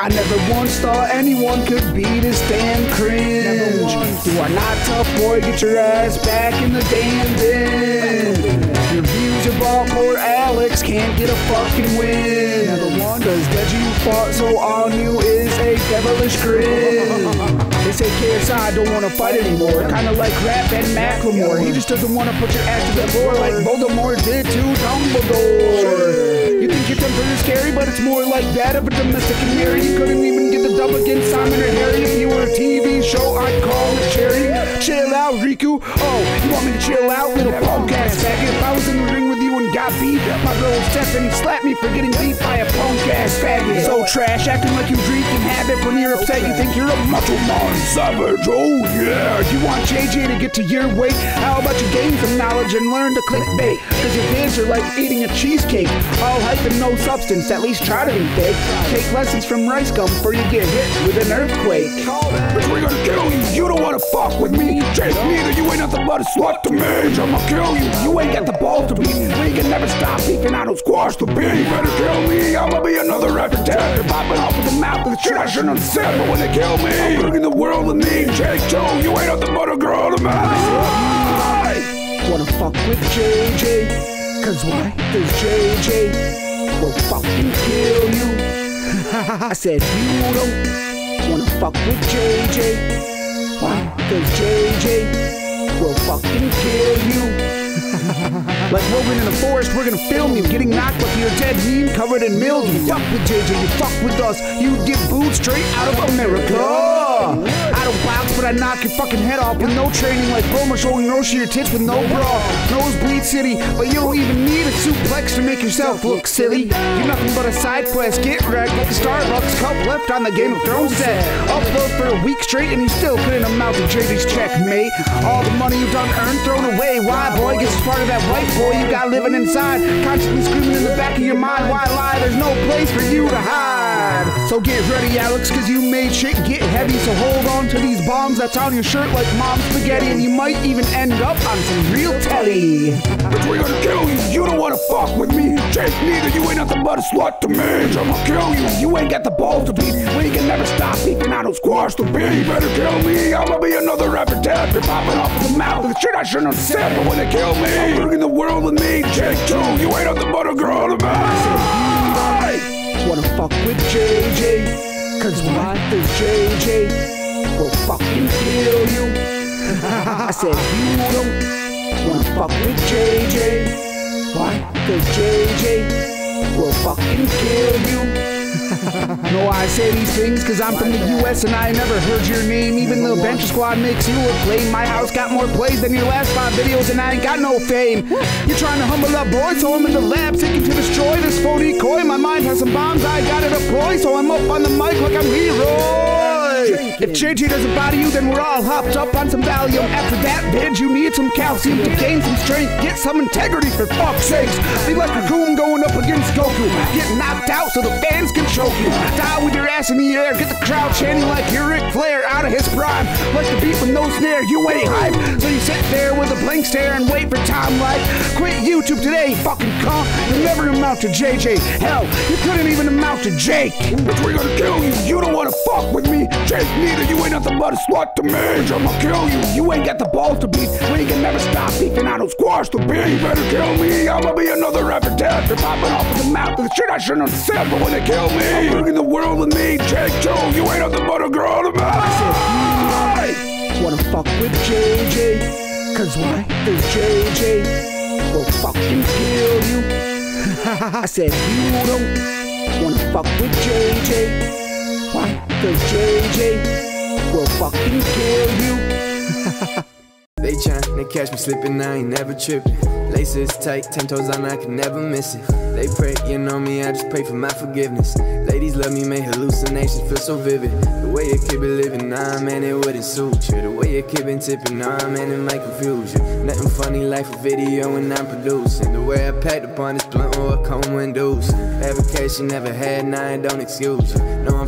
I never once thought anyone could be this damn cringe. You are not tough, boy, get your ass back in the damn bin. Your views are bald, poor Alex can't get a fucking win. Never won, cause Deji fought, so all new is a devilish grin. They say KSI don't wanna fight anymore, kinda like rap and Macklemore. He just doesn't wanna put your ass to the floor like Voldemort did to Dumbledore. You think you're tempered is scary, but it's more like that of a domestic canary. You couldn't even get the dub against Simon or Harry. If you were a TV show, I'd call it Cherry. Chill out, Riku. Oh, you want me to chill out, little punk-ass faggot? If I was in the ring with you and got beat, my girl Stephanie slapped me for getting beat by a punk-ass faggot. So trash, acting like you drink and have it when you're upset. You think you're a macho man savage, oh yeah. You want JJ to get to your weight? How about you gain some knowledge and learn to clickbait? Cause your fans are like eating a cheesecake, all hype and no substance, at least try to be fake. Take lessons from Rice Gum before you get hit with an earthquake. Bitch, we're gonna kill you, you don't wanna fuck with me. Jake, neither, you ain't nothing but a slut to me. Bitch, I'ma kill you, you ain't got the balls to beat me. We can never stop beefing, I don't squash the beef. Better kill me, I'ma be another rapper dead. Popping off with the mouth of the shit I shouldn't have said. But when they kill me, I'm bringing the world with me. Jake, Joe, you ain't nothing but a girl to me. Wanna fuck with JJ? Cause why? Cause JJ will fucking kill you. I said you don't wanna fuck with JJ. Why? Cause JJ will fucking kill you. Like Rogan in the forest, we're gonna film you getting knocked up your dead meme covered in mildew. You fuck with JJ, you fuck with us, you get booed straight out of America. I don't box, but I knock your fucking head off with no training, like Boma showing Roshi your tits with no bra. Nosebleed city, but you don't even need a suplex to make yourself look silly. You're nothing but a side quest, get wrecked like a Starbucks cup left on the Game of Thrones set. Upload for a week straight and you still couldn't amount to JJ's checkmate. All the money you've done earned thrown away, why boy? Guess it's part of that white boy you got living inside, constantly screaming in the back of your mind, why lie? There's no place for you to hide. So get ready, Alex, cause you made shit get heavy. So hold on to these bombs that's on your shirt like mom's spaghetti, and you might even end up on some real telly. Bitch, we're gonna kill you, you don't wanna fuck with me. Jake, neither, you ain't nothing but a slut to me. I'ma kill you, you ain't got the balls to beat. We can never stop beefing, I don't squash the beef. Better kill me, I'ma be another rapper dead. You're popping off the mouth of the shit I shouldn't have said. But when they kill me, I'm bringing the world with me. Jake, too, you ain't nothing but a girl to me. I wanna fuck with JJ, cause why? Cause JJ will fucking kill you. I said you don't wanna fuck with JJ. Why? Cause JJ will fucking kill you. No, I say these things cause I'm from the US and I never heard your name. Even the Adventure Squad makes you look lame. My house got more plays than your last 5 videos and I ain't got no fame. You're trying to humble up, boy, so I'm in the lab seeking to destroy this phony coin. My mind has some bombs I gotta deploy, so I'm up on the mic like I'm Leroy. If JJ doesn't body you, then we're all hopped up on some Valium. After that, bitch, you need some calcium to gain some strength. Get some integrity, for fuck's sakes. Be like Riku going up against Goku. Get knocked out so the fans can choke you. Die with your ass in the air. Get the crowd chanting like you're Ric Flair out of his prime. Like the beat with no snare, you ain't hype. So you sit there with a blank stare and wait for time like, quit YouTube today, fucking cunt. You'll never amount to JJ. Hell, you couldn't even amount to Jake. Bitch, we're gonna kill you. You don't wanna fuck with me. Jake, neither, you ain't nothing but a slut to me. I'ma kill you. You ain't got the balls to beat. We can never stop beefing, I don't squash the beef. You better kill me, I'ma be another rapper dead. They're popping off the mouth of the shit I shouldn't have said. But when they kill me, I'm bringing the world with me. Jake, Joe, you ain't nothing but a girl to me. I said, wanna fuck with JJ? Cause why? Cause JJ will fucking kill you. I said, you don't wanna fuck with JJ. Why? Cause JJ will fucking kill you. They tryna catch me slipping, I ain't never tripping. Laces tight, 10 toes on, I can never miss it. They pray, you know me, I just pray for my forgiveness. Ladies love me, make hallucinations feel so vivid. The way you keep it living, nah man, it wouldn't suit you. The way you keep it tipping, nah man, it might confuse you. Nothing funny like a video when I'm producing. The way I packed upon this blunt or a cone induced. Vacation never had, nah, it don't excuse you. No, I'm